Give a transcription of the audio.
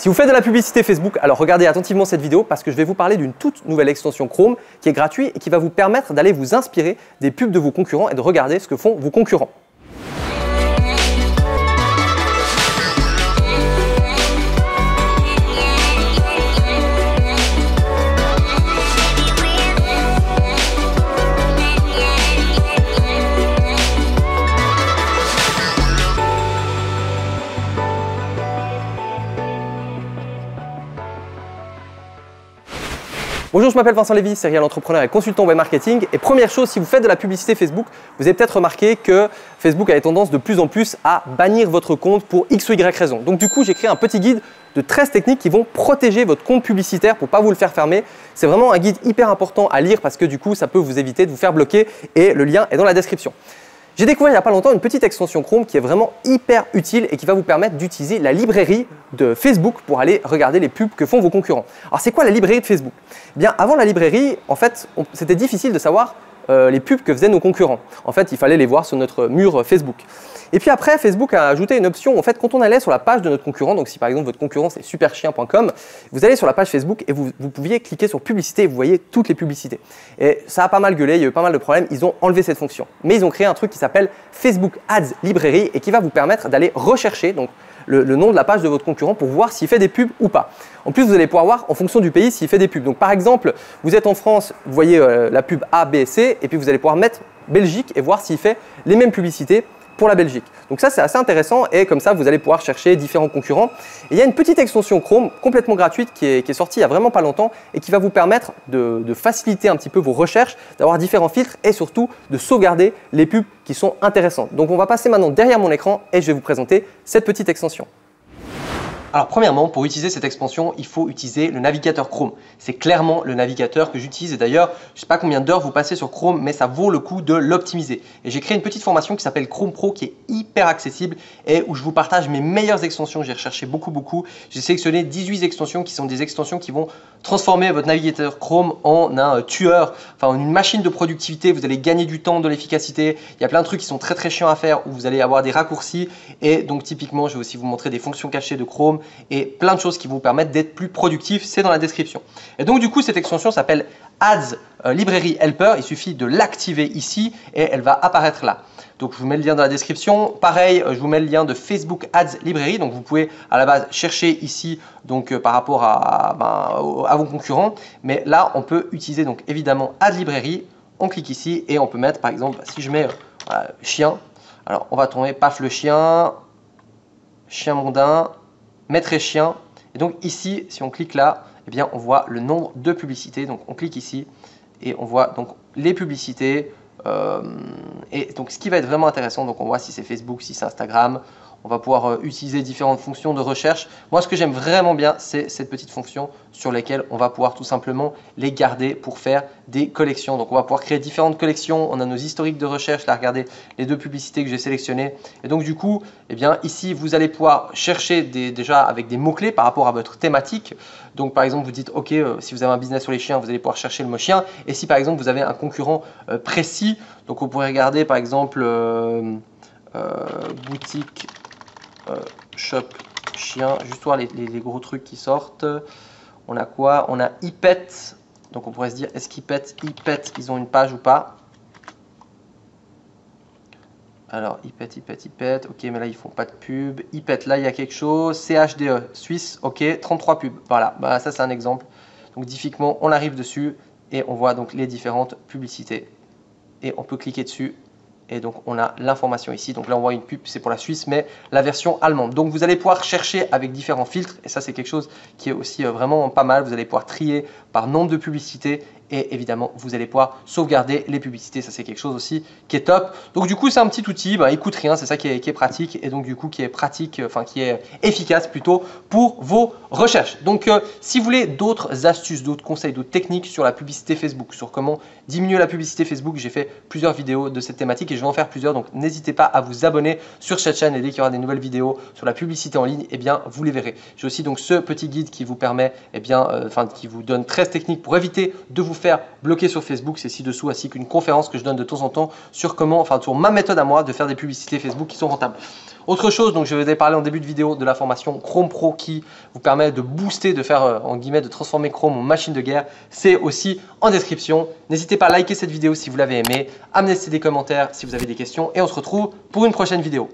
Si vous faites de la publicité Facebook, alors regardez attentivement cette vidéo parce que je vais vous parler d'une toute nouvelle extension Chrome qui est gratuite et qui va vous permettre d'aller vous inspirer des pubs de vos concurrents et de regarder ce que font vos concurrents. Bonjour, je m'appelle Vincent Lévy, serial entrepreneur et consultant web marketing. Et première chose, si vous faites de la publicité Facebook, vous avez peut-être remarqué que Facebook a tendance de plus en plus à bannir votre compte pour X ou Y raison. Donc du coup, j'ai créé un petit guide de 13 techniques qui vont protéger votre compte publicitaire pour ne pas vous le faire fermer. C'est vraiment un guide hyper important à lire parce que du coup, ça peut vous éviter de vous faire bloquer et le lien est dans la description. J'ai découvert il n'y a pas longtemps une petite extension Chrome qui est vraiment hyper utile et qui va vous permettre d'utiliser la librairie de Facebook pour aller regarder les pubs que font vos concurrents. Alors c'est quoi la librairie de Facebook? Eh bien avant la librairie, en fait, c'était difficile de savoir les pubs que faisaient nos concurrents. En fait, il fallait les voir sur notre mur Facebook. Et puis après, Facebook a ajouté une option. En fait, quand on allait sur la page de notre concurrent, donc si par exemple votre concurrent c'est superchien.com, vous allez sur la page Facebook et vous pouviez cliquer sur publicité et vous voyez toutes les publicités. Et ça a pas mal gueulé, il y a eu pas mal de problèmes, ils ont enlevé cette fonction. Mais ils ont créé un truc qui s'appelle Facebook Ads Library et qui va vous permettre d'aller rechercher donc le nom de la page de votre concurrent pour voir s'il fait des pubs ou pas. En plus, vous allez pouvoir voir en fonction du pays s'il fait des pubs. Donc par exemple, vous êtes en France, vous voyez la pub A, B, C et puis vous allez pouvoir mettre Belgique et voir s'il fait les mêmes publicités pour la Belgique. Donc ça, c'est assez intéressant et comme ça, vous allez pouvoir chercher différents concurrents. Et il y a une petite extension Chrome complètement gratuite qui est sortie il n'y a vraiment pas longtemps et qui va vous permettre de faciliter un petit peu vos recherches, d'avoir différents filtres et surtout de sauvegarder les pubs qui sont intéressantes. Donc on va passer maintenant derrière mon écran et je vais vous présenter cette petite extension. Alors premièrement, pour utiliser cette extension, il faut utiliser le navigateur Chrome. C'est clairement le navigateur que j'utilise et d'ailleurs, je ne sais pas combien d'heures vous passez sur Chrome, mais ça vaut le coup de l'optimiser. Et j'ai créé une petite formation qui s'appelle Chrome Pro qui est hyper accessible et où je vous partage mes meilleures extensions. J'ai recherché beaucoup. J'ai sélectionné 18 extensions qui sont des extensions qui vont transformer votre navigateur Chrome en un tueur, enfin en une machine de productivité. Vous allez gagner du temps, de l'efficacité. Il y a plein de trucs qui sont très très chiants à faire où vous allez avoir des raccourcis et donc typiquement, je vais aussi vous montrer des fonctions cachées de Chrome et plein de choses qui vous permettent d'être plus productif, c'est dans la description. Et donc du coup, cette extension s'appelle Ads Library Helper, il suffit de l'activer ici et elle va apparaître là. Donc je vous mets le lien dans la description. Pareil, je vous mets le lien de Facebook Ads Library, donc vous pouvez à la base chercher ici donc par rapport à vos concurrents, mais là on peut utiliser donc évidemment Ads Library, on clique ici et on peut mettre par exemple, si je mets voilà, chien, alors on va tomber paf le chien, chien mondain, maître et chien. Et donc ici, si on clique là, eh bien on voit le nombre de publicités. Donc on clique ici et on voit donc les publicités. Et donc ce qui va être vraiment intéressant, donc on voit si c'est Facebook, si c'est Instagram. On va pouvoir utiliser différentes fonctions de recherche. Moi, ce que j'aime vraiment bien, c'est cette petite fonction sur laquelle on va pouvoir tout simplement les garder pour faire des collections. Donc on va pouvoir créer différentes collections. On a nos historiques de recherche. Là, regardez les deux publicités que j'ai sélectionnées. Et donc du coup, eh bien ici, vous allez pouvoir chercher déjà avec des mots-clés par rapport à votre thématique. Donc par exemple, vous dites, OK, si vous avez un business sur les chiens, vous allez pouvoir chercher le mot chien. Et si par exemple, vous avez un concurrent précis, donc vous pourrez regarder par exemple boutique shop chien, juste voir les gros trucs qui sortent. On a quoi? On a iPet. Donc on pourrait se dire, est-ce qu'IPet, ils ont une page ou pas? Alors iPet, ok, mais là ils font pas de pub. iPet, là il y a quelque chose. CHDE, Suisse, ok, 33 pubs. Voilà, bah, ça c'est un exemple. Donc typiquement, on arrive dessus et on voit donc les différentes publicités. Et on peut cliquer dessus. Et donc on a l'information ici, donc là on voit une pub, c'est pour la Suisse, mais la version allemande. Donc vous allez pouvoir chercher avec différents filtres, et ça c'est quelque chose qui est aussi vraiment pas mal, vous allez pouvoir trier par nombre de publicités, et évidemment vous allez pouvoir sauvegarder les publicités, ça c'est quelque chose aussi qui est top. Donc du coup c'est un petit outil, bah, il coûte rien, c'est ça qui est pratique, et donc du coup qui est efficace plutôt pour vos recherches. Donc si vous voulez d'autres astuces, d'autres conseils, d'autres techniques sur la publicité Facebook, sur comment diminuer la publicité Facebook, j'ai fait plusieurs vidéos de cette thématique, et je vais en faire plusieurs, donc n'hésitez pas à vous abonner sur cette chaîne et dès qu'il y aura des nouvelles vidéos sur la publicité en ligne, eh bien vous les verrez. J'ai aussi donc ce petit guide qui vous permet, eh bien, qui vous donne 13 techniques pour éviter de vous faire bloquer sur Facebook, c'est ci-dessous, ainsi qu'une conférence que je donne de temps en temps sur ma méthode à moi de faire des publicités Facebook qui sont rentables. Autre chose, donc je vous ai parlé en début de vidéo de la formation Chrome Pro qui vous permet de booster, de faire en guillemets, de transformer Chrome en machine de guerre. C'est aussi en description. N'hésitez pas à liker cette vidéo si vous l'avez aimée, à me laisser des commentaires si vous avez des questions et on se retrouve pour une prochaine vidéo.